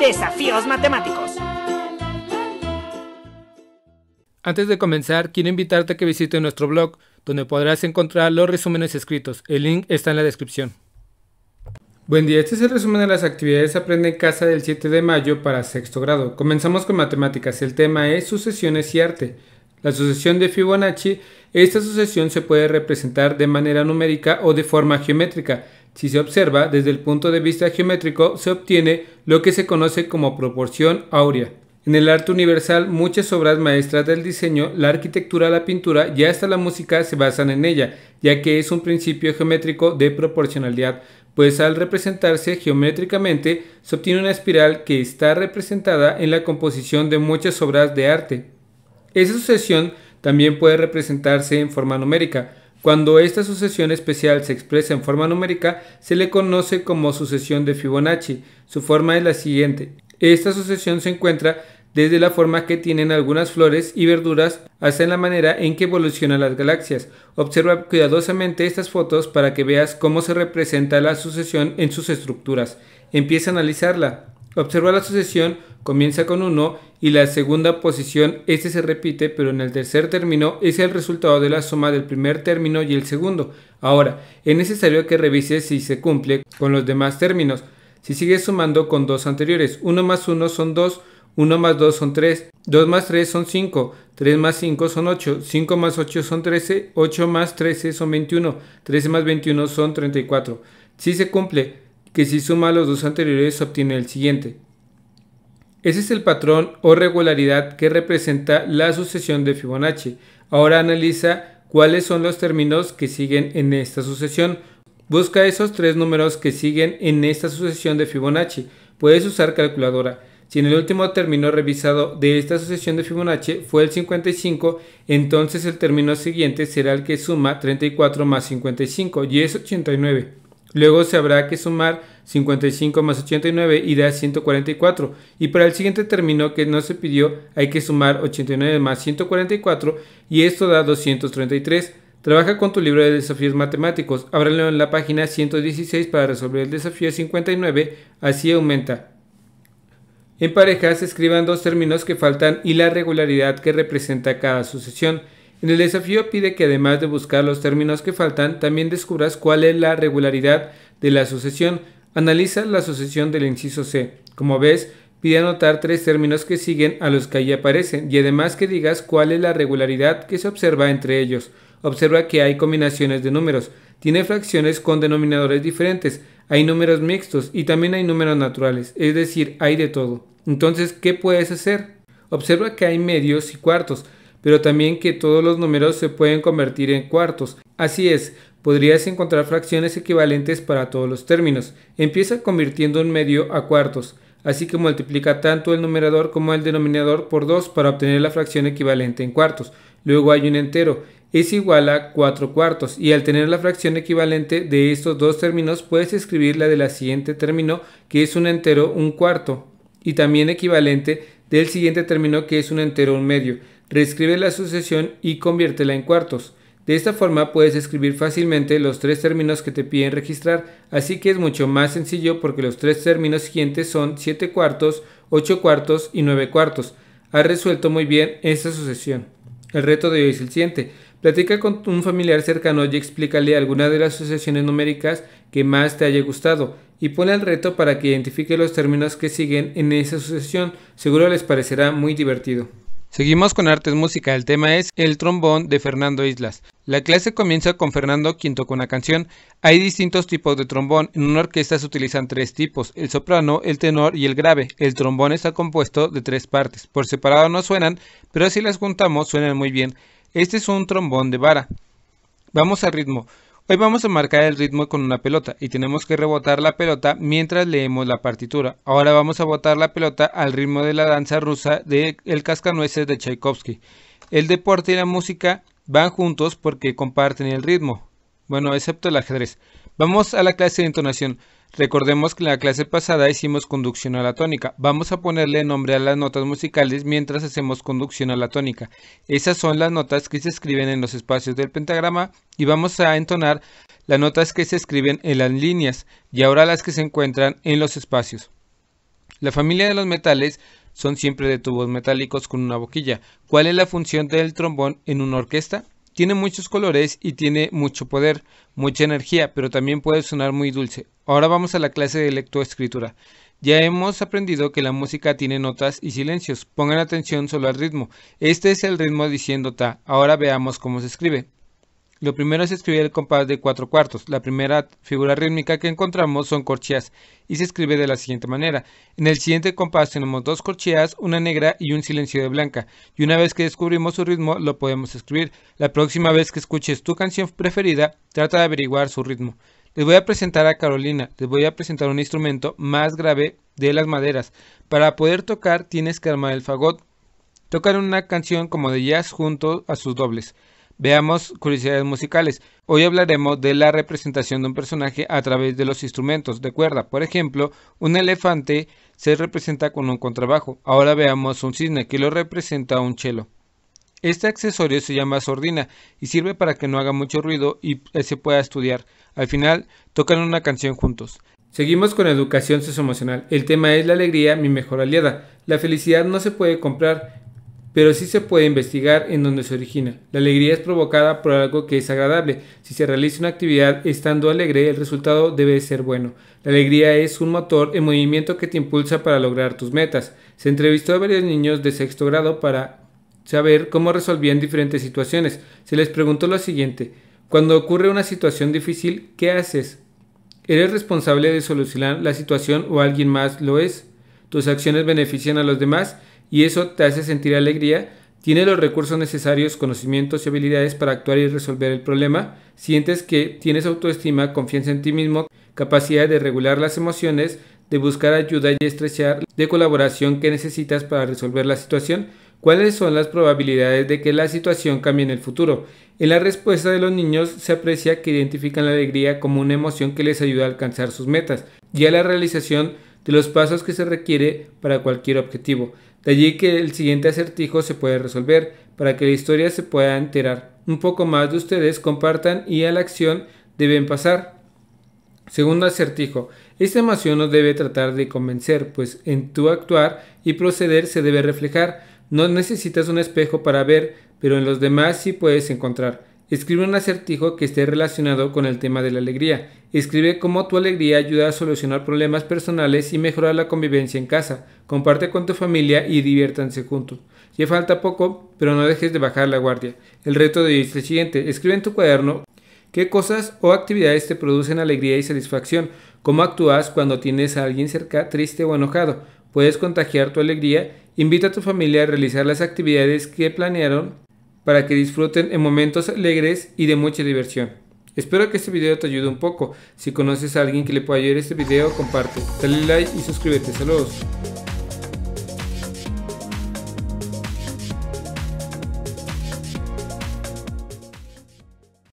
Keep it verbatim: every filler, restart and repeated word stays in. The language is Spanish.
Desafíos Matemáticos. Antes de comenzar, quiero invitarte a que visites nuestro blog, donde podrás encontrar los resúmenes escritos. El link está en la descripción. Buen día, este es el resumen de las actividades Aprende en Casa del siete de mayo para sexto grado. Comenzamos con matemáticas. El tema es sucesiones y arte. La sucesión de Fibonacci. Esta sucesión se puede representar de manera numérica o de forma geométrica. Si se observa desde el punto de vista geométrico, se obtiene lo que se conoce como proporción áurea. En el arte universal, muchas obras maestras del diseño, la arquitectura, la pintura y hasta la música se basan en ella, ya que es un principio geométrico de proporcionalidad, pues al representarse geométricamente se obtiene una espiral que está representada en la composición de muchas obras de arte. Esa sucesión también puede representarse en forma numérica. Cuando esta sucesión especial se expresa en forma numérica, se le conoce como sucesión de Fibonacci. Su forma es la siguiente. Esta sucesión se encuentra desde la forma que tienen algunas flores y verduras hasta en la manera en que evolucionan las galaxias. Observa cuidadosamente estas fotos para que veas cómo se representa la sucesión en sus estructuras. Empieza a analizarla. Observa la sucesión, comienza con uno y la segunda posición, este se repite, pero en el tercer término es el resultado de la suma del primer término y el segundo. Ahora, es necesario que revises si se cumple con los demás términos. Si sigues sumando con dos anteriores, uno más uno son dos, uno más dos son tres, dos más tres son cinco, tres más cinco son ocho, cinco más ocho son trece, ocho más trece son veintiuno, trece más veintiuno son treinta y cuatro. Si se cumple, que si suma los dos anteriores obtiene el siguiente. Ese es el patrón o regularidad que representa la sucesión de Fibonacci. Ahora analiza cuáles son los términos que siguen en esta sucesión. Busca esos tres números que siguen en esta sucesión de Fibonacci. Puedes usar calculadora. Si en el último término revisado de esta sucesión de Fibonacci fue el cincuenta y cinco, entonces el término siguiente será el que suma treinta y cuatro más cincuenta y cinco y es ochenta y nueve. Luego se habrá que sumar cincuenta y cinco más ochenta y nueve y da ciento cuarenta y cuatro. Y para el siguiente término que no se pidió hay que sumar ochenta y nueve más ciento cuarenta y cuatro y esto da doscientos treinta y tres. Trabaja con tu libro de desafíos matemáticos, ábrelo en la página ciento dieciséis para resolver el desafío cincuenta y nueve, así aumenta. En parejas escriban dos términos que faltan y la regularidad que representa cada sucesión. En el desafío pide que además de buscar los términos que faltan, también descubras cuál es la regularidad de la sucesión. Analiza la sucesión del inciso C. Como ves, pide anotar tres términos que siguen a los que ahí aparecen y además que digas cuál es la regularidad que se observa entre ellos. Observa que hay combinaciones de números, tiene fracciones con denominadores diferentes, hay números mixtos y también hay números naturales, es decir, hay de todo. Entonces, ¿qué puedes hacer? Observa que hay medios y cuartos, pero también que todos los números se pueden convertir en cuartos. Así es, podrías encontrar fracciones equivalentes para todos los términos. Empieza convirtiendo un medio a cuartos, así que multiplica tanto el numerador como el denominador por dos para obtener la fracción equivalente en cuartos. Luego hay un entero, es igual a cuatro cuartos, y al tener la fracción equivalente de estos dos términos puedes escribir la de la siguiente término, que es un entero un cuarto, y también equivalente del siguiente término, que es un entero un medio. Reescribe la sucesión y conviértela en cuartos. De esta forma puedes escribir fácilmente los tres términos que te piden registrar, así que es mucho más sencillo porque los tres términos siguientes son siete cuartos, ocho cuartos y nueve cuartos. Has resuelto muy bien esta sucesión. El reto de hoy es el siguiente. Platica con un familiar cercano y explícale alguna de las sucesiones numéricas que más te haya gustado y pone el reto para que identifique los términos que siguen en esa sucesión. Seguro les parecerá muy divertido. Seguimos con Artes Música, el tema es El trombón de Fernando Islas. La clase comienza con Fernando quien toca una canción. Hay distintos tipos de trombón, en una orquesta se utilizan tres tipos, el soprano, el tenor y el grave. El trombón está compuesto de tres partes, por separado no suenan, pero si las juntamos suenan muy bien. Este es un trombón de vara. Vamos al ritmo. Hoy vamos a marcar el ritmo con una pelota y tenemos que rebotar la pelota mientras leemos la partitura. Ahora vamos a botar la pelota al ritmo de la danza rusa de El Cascanueces de Tchaikovsky. El deporte y la música van juntos porque comparten el ritmo. Bueno, excepto el ajedrez. Vamos a la clase de entonación. Recordemos que en la clase pasada hicimos conducción a la tónica. Vamos a ponerle nombre a las notas musicales mientras hacemos conducción a la tónica. Esas son las notas que se escriben en los espacios del pentagrama y vamos a entonar las notas que se escriben en las líneas y ahora las que se encuentran en los espacios. La familia de los metales son siempre de tubos metálicos con una boquilla. ¿Cuál es la función del trombón en una orquesta? Tiene muchos colores y tiene mucho poder, mucha energía, pero también puede sonar muy dulce. Ahora vamos a la clase de lectoescritura. Ya hemos aprendido que la música tiene notas y silencios. Pongan atención solo al ritmo. Este es el ritmo diciendo ta. Ahora veamos cómo se escribe. Lo primero es escribir el compás de cuatro cuartos. La primera figura rítmica que encontramos son corcheas y se escribe de la siguiente manera. En el siguiente compás tenemos dos corcheas, una negra y un silencio de blanca. Y una vez que descubrimos su ritmo lo podemos escribir. La próxima vez que escuches tu canción preferida, trata de averiguar su ritmo. Les voy a presentar a Carolina. Les voy a presentar un instrumento más grave de las maderas. Para poder tocar tienes que armar el fagot. Tocar una canción como de jazz junto a sus dobles. Veamos curiosidades musicales. Hoy hablaremos de la representación de un personaje a través de los instrumentos de cuerda. Por ejemplo, un elefante se representa con un contrabajo. Ahora veamos un cisne que lo representa un cello. Este accesorio se llama sordina y sirve para que no haga mucho ruido y se pueda estudiar. Al final, tocan una canción juntos. Seguimos con educación socioemocional. El tema es la alegría, mi mejor aliada. La felicidad no se puede comprar, pero sí se puede investigar en dónde se origina. La alegría es provocada por algo que es agradable. Si se realiza una actividad estando alegre, el resultado debe ser bueno. La alegría es un motor en movimiento que te impulsa para lograr tus metas. Se entrevistó a varios niños de sexto grado para saber cómo resolvían diferentes situaciones. Se les preguntó lo siguiente: cuando ocurre una situación difícil, ¿qué haces? ¿Eres responsable de solucionar la situación o alguien más lo es? ¿Tus acciones benefician a los demás? ¿Y eso te hace sentir alegría? ¿Tienes los recursos necesarios, conocimientos y habilidades para actuar y resolver el problema? ¿Sientes que tienes autoestima, confianza en ti mismo, capacidad de regular las emociones, de buscar ayuda y estrechar de colaboración que necesitas para resolver la situación? ¿Cuáles son las probabilidades de que la situación cambie en el futuro? En la respuesta de los niños se aprecia que identifican la alegría como una emoción que les ayuda a alcanzar sus metas y a la realización de los pasos que se requiere para cualquier objetivo. De allí que el siguiente acertijo se puede resolver, para que la historia se pueda enterar. Un poco más de ustedes compartan y a la acción deben pasar. Segundo acertijo. Esta emoción nos debe tratar de convencer, pues en tu actuar y proceder se debe reflejar. No necesitas un espejo para ver, pero en los demás sí puedes encontrar. Escribe un acertijo que esté relacionado con el tema de la alegría. Escribe cómo tu alegría ayuda a solucionar problemas personales y mejorar la convivencia en casa. Comparte con tu familia y diviértanse juntos. Ya falta poco, pero no dejes de bajar la guardia. El reto de hoy es el siguiente. Escribe en tu cuaderno qué cosas o actividades te producen alegría y satisfacción. Cómo actúas cuando tienes a alguien cerca triste o enojado. Puedes contagiar tu alegría. Invita a tu familia a realizar las actividades que planearon para que disfruten en momentos alegres y de mucha diversión. Espero que este video te ayude un poco. Si conoces a alguien que le pueda ayudar este video, comparte, dale like y suscríbete. Saludos.